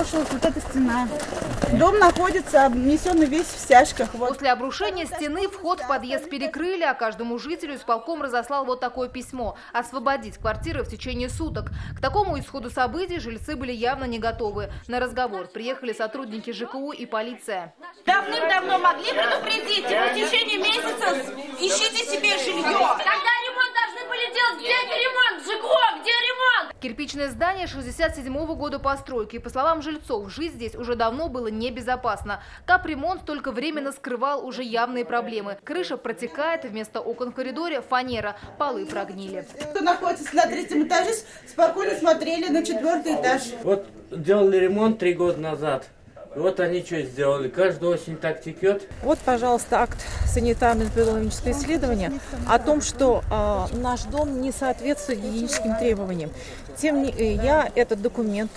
обрушилась вот эта стена. Дом находится обнесенный весь в стяжках. Вот. После обрушения стены вход в подъезд перекрыли, а каждому жителю исполком разослал вот такое письмо: освободить квартиры в течение суток. К такому исходу событий жильцы были явно не готовы. На разговор приехали сотрудники ЖКУ и полиция. Давным-давно могли предупредить, и в течение месяца ищите себе жилье. Тогда ремонт должны были делать. Где ремонт? ЖКУ, где ремонт? Кирпичное здание 67-го года постройки. По словам жильцов, жить здесь уже давно было небезопасно. Капремонт только временно скрывал уже явные проблемы. Крыша протекает, вместо окон в коридоре фанера, полы прогнили. Кто находится на третьем этаже, спокойно смотрели на четвертый этаж. Вот делали ремонт 3 года назад. Вот они что сделали. Каждую осень так текет. Вот, пожалуйста, акт санитарно-эпидемиологического исследования о том, что наш дом не соответствует гигиеническим требованиям. Тем не менее, я этот документ,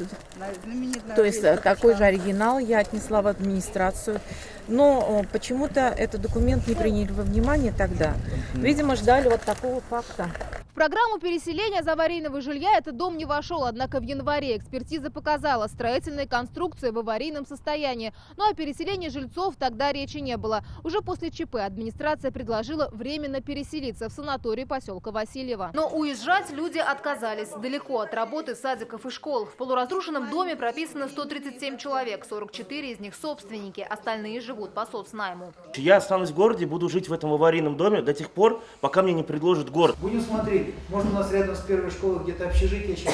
то есть такой же оригинал, я отнесла в администрацию. Но почему-то этот документ не приняли во внимание тогда. Видимо, ждали вот такого факта. В программу переселения из аварийного жилья этот дом не вошел. Однако в январе экспертиза показала, строительная конструкция в аварийном состоянии. Но о переселении жильцов тогда речи не было. Уже после ЧП администрация предложила временно переселиться в санаторий поселка Васильева. Но уезжать люди отказались. Далеко от работы, садиков и школ. В полуразрушенном доме прописано 137 человек. 44 из них собственники. Остальные живут по соцнайму. Я останусь в городе, буду жить в этом аварийном доме до тех пор, пока мне не предложат город. Будем смотреть. Может, у нас рядом с первой школой где-то общежитие сейчас.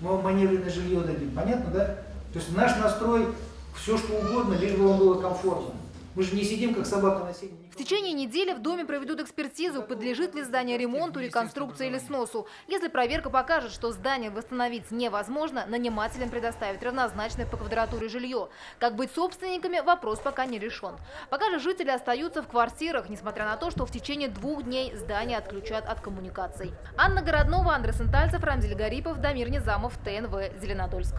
Мы вам маневренное жилье дадим. Понятно, да? То есть наш настрой все что угодно, лишь бы вам было комфортно. Мы же не сидим, как собака на сене. В течение недели в доме проведут экспертизу, подлежит ли здание ремонту, реконструкции или сносу. Если проверка покажет, что здание восстановить невозможно, нанимателям предоставят равнозначное по квадратуре жилье. Как быть собственниками, вопрос пока не решен. Пока же жители остаются в квартирах, несмотря на то, что в течение 2 дней здание отключат от коммуникаций. Анна Городнова, Андрей Сентальцев, Рамзель Гарипов, Дамир Низамов, ТНВ, Зеленодольск.